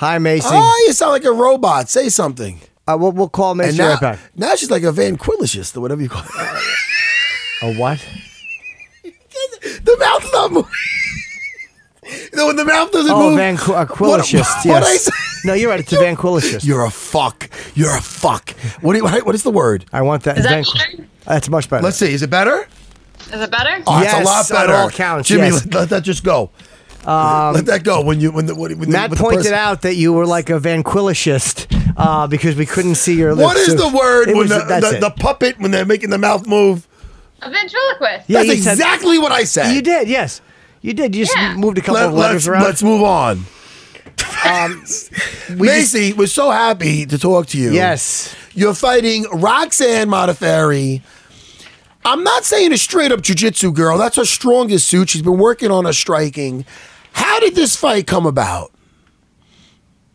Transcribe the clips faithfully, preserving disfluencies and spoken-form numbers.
Hi, Maycee. Oh, you sound like a robot. Say something. Uh, we'll, we'll call Maycee now, right back. Now she's like a Van Quillishist or whatever you call it. A what? The mouth's not moving. No, when the mouth doesn't oh, move. Oh, Van Quillishist, yes. No, you're right. It's a Van Quillishist. You're a fuck. You're a fuck. What, do you, what is the word? I want that. Is that better? That's much better. Let's see. Is it better? Is it better? Oh, yes, it's a lot better. On all counts, Jimmy, yes. let, let that just go. Um, let that go. When you when the when Matt the, when pointed the out that you were like a Van Quillishist uh, because we couldn't see your lips. What is the word when was, the, the, the puppet when they're making the mouth move? A ventriloquist. Yeah, that's exactly said, what I said. You did, yes, you did. You just yeah. moved a couple let, of letters let's, around. Let's move on. Um, Maycee, we're so happy to talk to you. Yes, you're fighting Roxanne Modafferi. I'm not saying a straight up jiu-jitsu girl. That's her strongest suit. She's been working on her striking. How did this fight come about?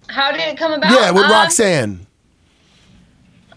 How did it come about? Yeah, with um, Roxanne.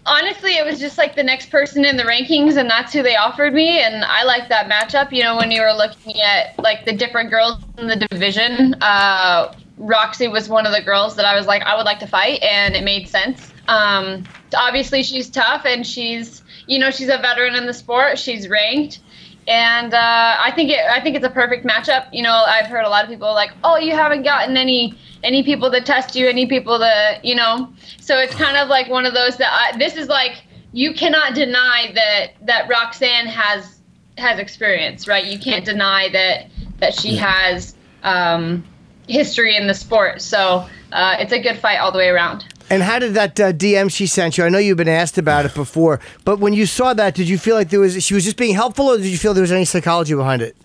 Honestly, it was just like the next person in the rankings, and that's who they offered me, and I liked that matchup. You know, when you were looking at like the different girls in the division, uh, Roxy was one of the girls that I was like, I would like to fight, and it made sense. Um, obviously, she's tough, and she's You know, she's a veteran in the sport. She's ranked, and uh, I think it. I think it's a perfect matchup. You know, I've heard a lot of people like, "Oh, you haven't gotten any any people to test you, any people to, you know." So it's kind of like one of those that I, this is like you cannot deny that that Roxanne has has experience, right? You can't deny that that she has um, history in the sport. So uh, it's a good fight all the way around. And how did that uh, D M she sent you? I know you've been asked about it before, but when you saw that, did you feel like there was she was just being helpful, or did you feel there was any psychology behind it?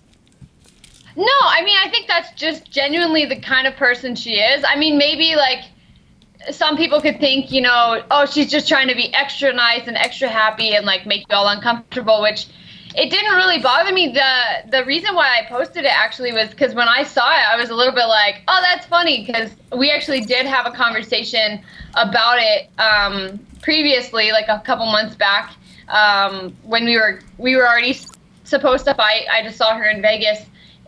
No, I mean, I think that's just genuinely the kind of person she is. I mean, maybe like some people could think, you know, oh, she's just trying to be extra nice and extra happy and like make you all uncomfortable, which it didn't really bother me. The the reason why I posted it actually was because when I saw it, I was a little bit like, oh, that's funny, because we actually did have a conversation about it um, previously, like a couple months back, um, when we were we were already supposed to fight. I just saw her in Vegas,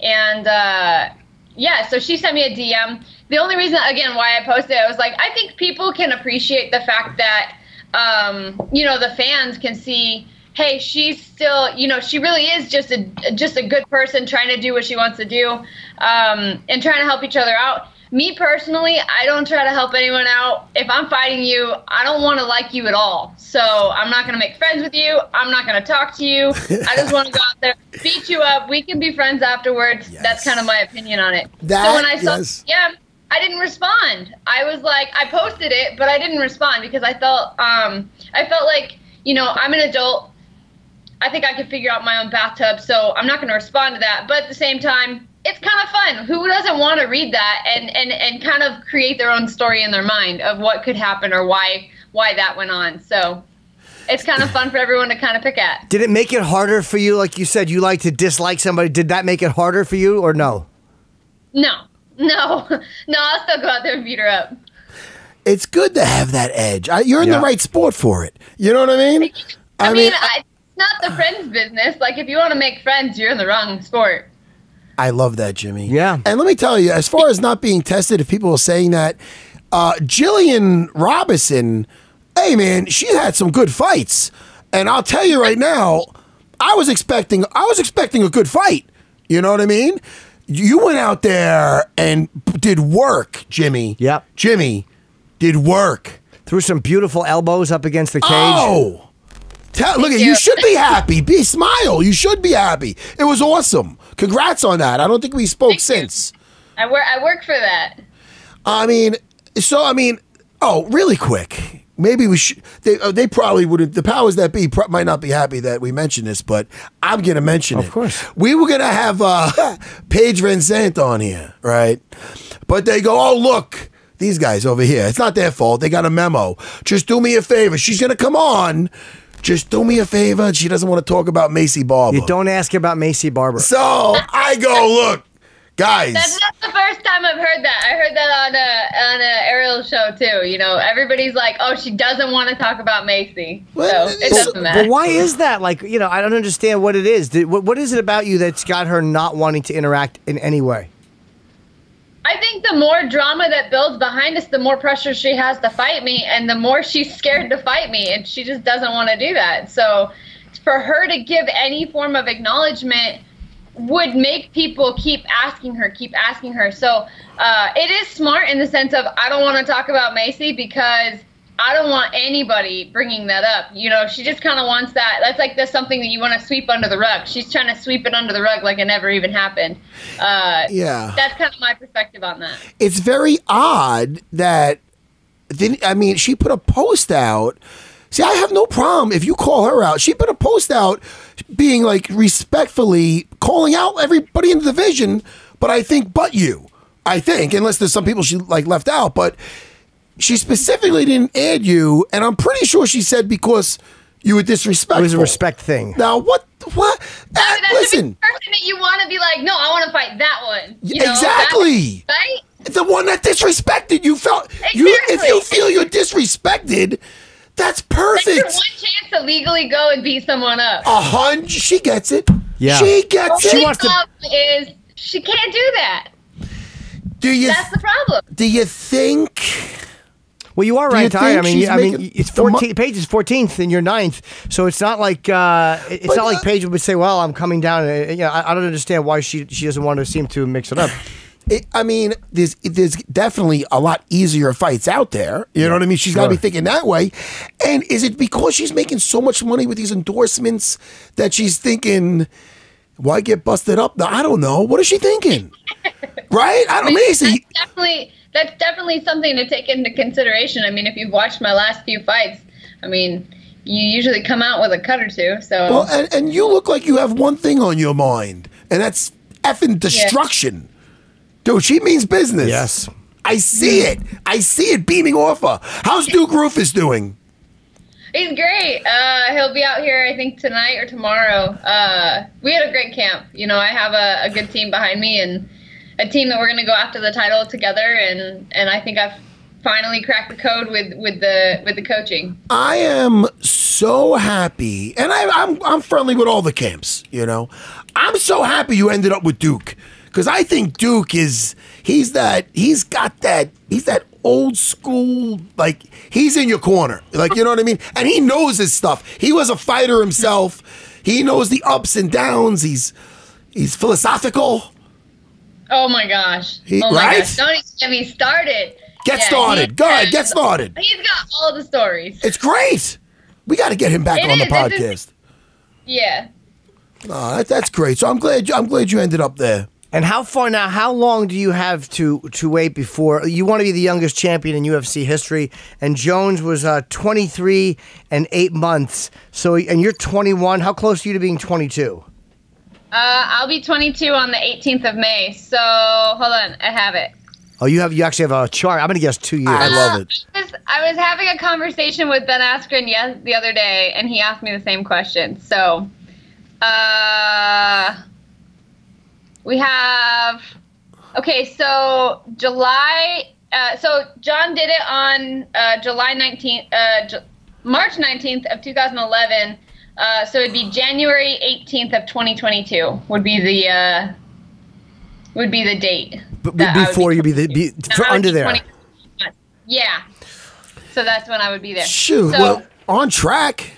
and uh, yeah, so she sent me a D M. The only reason, again, why I posted it, I was like, I think people can appreciate the fact that um, you know, the fans can see, hey, she's still, you know, she really is just a just a good person trying to do what she wants to do, um, and trying to help each other out. Me personally, I don't try to help anyone out. If I'm fighting you, I don't want to like you at all. So I'm not going to make friends with you. I'm not going to talk to you. I just want to go out there, beat you up. We can be friends afterwards. Yes. That's kind of my opinion on it. That, so when I saw yes. yeah, I didn't respond. I was like, I posted it, but I didn't respond because I felt, um, I felt like, you know, I'm an adult. I think I could figure out my own bathtub, so I'm not going to respond to that. But at the same time, it's kind of fun. Who doesn't want to read that and, and, and kind of create their own story in their mind of what could happen or why why that went on? So it's kind of fun for everyone to kind of pick at. Did it make it harder for you? Like you said, you like to dislike somebody. Did that make it harder for you or no? No. No. No, I'll still go out there and beat her up. It's good to have that edge. You're in yeah. the right sport for it. You know what I mean? I, I mean, mean I... Not the friends business. Like, if you want to make friends, you're in the wrong sport. I love that, Jimmy. Yeah. And let me tell you, as far as not being tested, if people are saying that, uh, Jillian Robinson, hey, man, she had some good fights. And I'll tell you right now, I was expecting, I was expecting a good fight. You know what I mean? You went out there and did work, Jimmy. Yep. Jimmy did work. Threw some beautiful elbows up against the cage. Oh! Tell, look at you. You should be happy. Be smile. You should be happy. It was awesome. Congrats on that. I don't think we spoke Thank since. You. I work. I work for that. I mean, so I mean, oh, really quick. Maybe we should. They uh, they probably would. The powers that be pro might not be happy that we mentioned this, but I'm gonna mention it. Of course, we were gonna have uh, Paige VanZant on here, right? But they go, oh look. These guys over here. It's not their fault. They got a memo. Just do me a favor. She's gonna come on. Just do me a favor. She doesn't want to talk about Maycee Barber. You don't ask about Maycee Barber. So I go, look, guys. That's not the first time I've heard that. I heard that on a on a aerial show too. You know, everybody's like, oh, she doesn't want to talk about Maycee. Well, so it doesn't so, matter. But why is that? Like, you know, I don't understand what it is. What what is it about you that's got her not wanting to interact in any way? I think the more drama that builds behind us, the more pressure she has to fight me, and the more she's scared to fight me, and she just doesn't want to do that. So for her to give any form of acknowledgement would make people keep asking her, keep asking her. So uh, it is smart in the sense of, I don't want to talk about Maycee because I don't want anybody bringing that up. You know, she just kind of wants that. That's like that's something that you want to sweep under the rug. She's trying to sweep it under the rug like it never even happened. Uh, yeah. That's kind of my perspective on that. It's very odd that, didn't, I mean, she put a post out. See, I have no problem if you call her out. She put a post out being like respectfully calling out everybody in the division, but I think but you, I think, unless there's some people she like left out, but she specifically didn't add you, and I'm pretty sure she said because you were disrespectful. It was a respect thing. Now, what? What? That, that listen. The person that you want to be like, no, I want to fight that one. You exactly. Know, that, right? The one that disrespected you felt. Exactly. You, if you feel you're disrespected, that's perfect. That's your one chance to legally go and beat someone up. A hundred. She gets it. Yeah. She gets well, it. She wants to. Is she can't do that? Do you? That's the problem. Do you think? Well, you are right, Ty. I mean, I mean, it's fourteen. Paige is fourteenth, and you're ninth, so it's not like uh, it's not like Paige would say, "Well, I'm coming down." And, you know, I, I don't understand why she she doesn't want to seem to mix it up. It, I mean, there's there's definitely a lot easier fights out there. You yeah. know what I mean? She's sure. got to be thinking that way. And is it because she's making so much money with these endorsements that she's thinking, "Why get busted up?" Now, I don't know. What is she thinking? Right? I don't. Maycee definitely. That's definitely something to take into consideration. I mean, if you've watched my last few fights, I mean, you usually come out with a cut or two. So, well, and, and you look like you have one thing on your mind, and that's effing destruction. Yeah. Dude, she means business. Yes. I see it. I see it beaming off her. How's Duke Roufus doing? He's great. Uh, he'll be out here, I think, tonight or tomorrow. Uh, we had a great camp. You know, I have a, a good team behind me, and a team that we're going to go after the title together, and and I think I've finally cracked the code with with the with the coaching. I am so happy, and I, I'm I'm friendly with all the camps. You know, I'm so happy you ended up with Duke, because I think Duke is he's that he's got that he's that old school, like he's in your corner, like you know what I mean, and he knows his stuff. He was a fighter himself. He knows the ups and downs. He's he's philosophical. Oh my gosh. He, oh my right? gosh. Don't even get me started. Get yeah, started. Go ahead. Get started. He's got all the stories. It's great. We got to get him back it on is, the podcast. Is, yeah. Oh, that, that's great. So I'm glad, I'm glad you ended up there. And how far now, how long do you have to, to wait before you want to be the youngest champion in U F C history? And Jones was uh, twenty-three and eight months. So, and you're twenty-one. How close are you to being twenty-two? Uh, I'll be twenty-two on the eighteenth of May. So hold on, I have it. Oh, you have you actually have a chart. I'm gonna guess two years. I uh, love it. I was, I was having a conversation with Ben Askren yes the other day, and he asked me the same question. So, uh, we have okay. So July. Uh, so John did it on uh, July nineteenth, uh, J March nineteenth of two thousand eleven. Uh, so it'd be January eighteenth of twenty twenty-two would be the uh, would be the date. But before you'd be the be, for under there. Yeah. So that's when I would be there. Shoot. So, well, on track.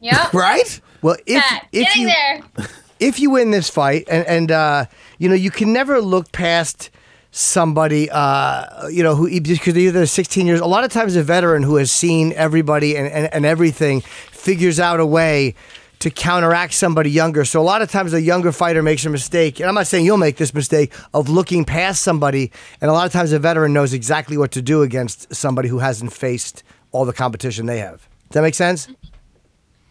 Yeah. Right. Well, if yeah, if you there. if you win this fight, and and uh, you know you can never look past somebody, uh, you know, who because either they're sixteen years. A lot of times, a veteran who has seen everybody and and, and everything figures out a way to counteract somebody younger. So a lot of times a younger fighter makes a mistake, and I'm not saying you'll make this mistake, of looking past somebody, and a lot of times a veteran knows exactly what to do against somebody who hasn't faced all the competition they have. Does that make sense?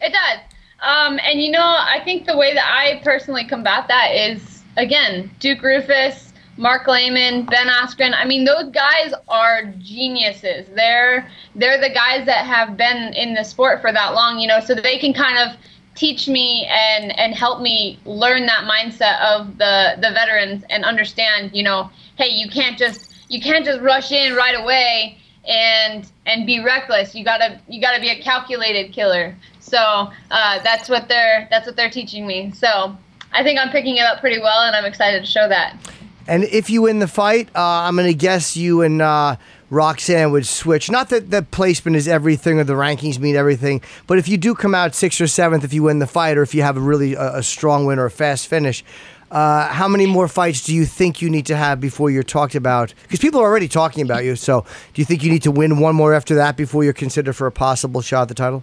It does. Um, and, you know, I think the way that I personally combat that is, again, Duke Roufus, Mark Lehman, Ben Askren. I mean, those guys are geniuses. They're they're the guys that have been in the sport for that long, you know, so they can kind of teach me and and help me learn that mindset of the the veterans and understand, you know, hey, you can't just you can't just rush in right away and and be reckless. You gotta you gotta be a calculated killer. So uh, that's what they're that's what they're teaching me. So I think I'm picking it up pretty well, and I'm excited to show that. And if you win the fight, uh, I'm going to guess you and uh, Roxanne would switch. Not that the placement is everything or the rankings mean everything, but if you do come out sixth or seventh, if you win the fight, or if you have a really a, a strong win or a fast finish, uh, how many more fights do you think you need to have before you're talked about? Because people are already talking about you, so do you think you need to win one more after that before you're considered for a possible shot at the title?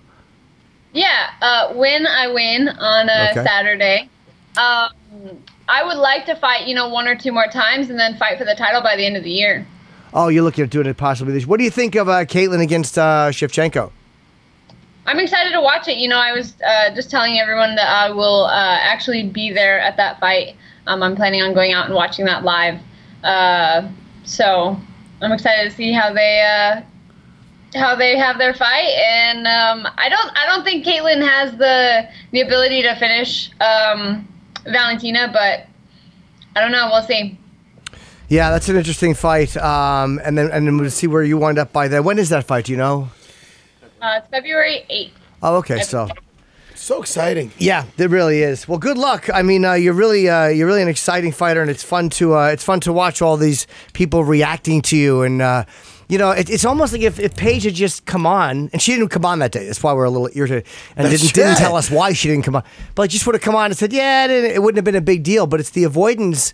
Yeah, uh, win, I win on a okay. Saturday. Um, I would like to fight, you know, one or two more times and then fight for the title by the end of the year. Oh, you're looking at doing it possibly this. What do you think of uh, Caitlin against uh, Shevchenko? I'm excited to watch it. You know, I was uh, just telling everyone that I will uh, actually be there at that fight. Um, I'm planning on going out and watching that live. Uh, so I'm excited to see how they uh, how they have their fight. And um, I don't I don't think Caitlin has the the ability to finish. Um, Valentina, but I don't know. We'll see. Yeah, that's an interesting fight. Um, and then and then we'll see where you wind up by then. When is that fight? Do you know? Uh, it's February eighth. Oh, okay. February. So so exciting. Yeah, it really is. Well, good luck. I mean, uh, you're really uh, you're really an exciting fighter, and it's fun to uh, it's fun to watch all these people reacting to you. And uh, you know, it, it's almost like if, if Paige had just come on, and she didn't come on that day. That's why we're a little irritated, and didn't, right. didn't tell us why she didn't come on. But like, just would have come on and said, yeah, it, it wouldn't have been a big deal. But it's the avoidance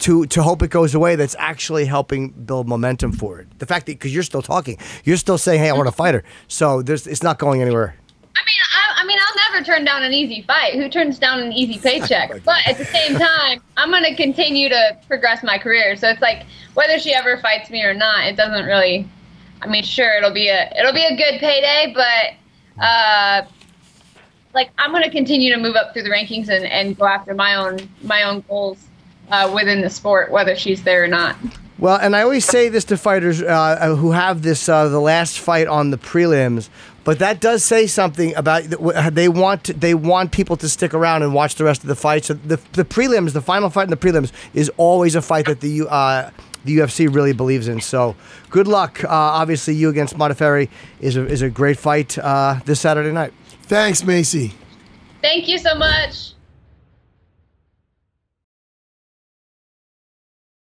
to to hope it goes away that's actually helping build momentum for it. The fact that, because you're still talking, you're still saying, hey, I want to fight her. So there's, it's not going anywhere. I mean, I, I mean, I'll never turn down an easy fight. Who turns down an easy paycheck? Like, but at the same time, I'm going to continue to progress my career. So it's like, whether she ever fights me or not, it doesn't really. I mean, sure, it'll be a it'll be a good payday, but uh, like I'm gonna continue to move up through the rankings and, and go after my own my own goals uh, within the sport, whether she's there or not. Well, and I always say this to fighters uh, who have this uh, the last fight on the prelims, but that does say something about they want to, they want people to stick around and watch the rest of the fight. So the the prelims, the final fight in the prelims, is always a fight that the uh, the U F C really believes in. So good luck. Uh, obviously, you against Modafferi is a, is a great fight uh, this Saturday night. Thanks, Maycee. Thank you so much.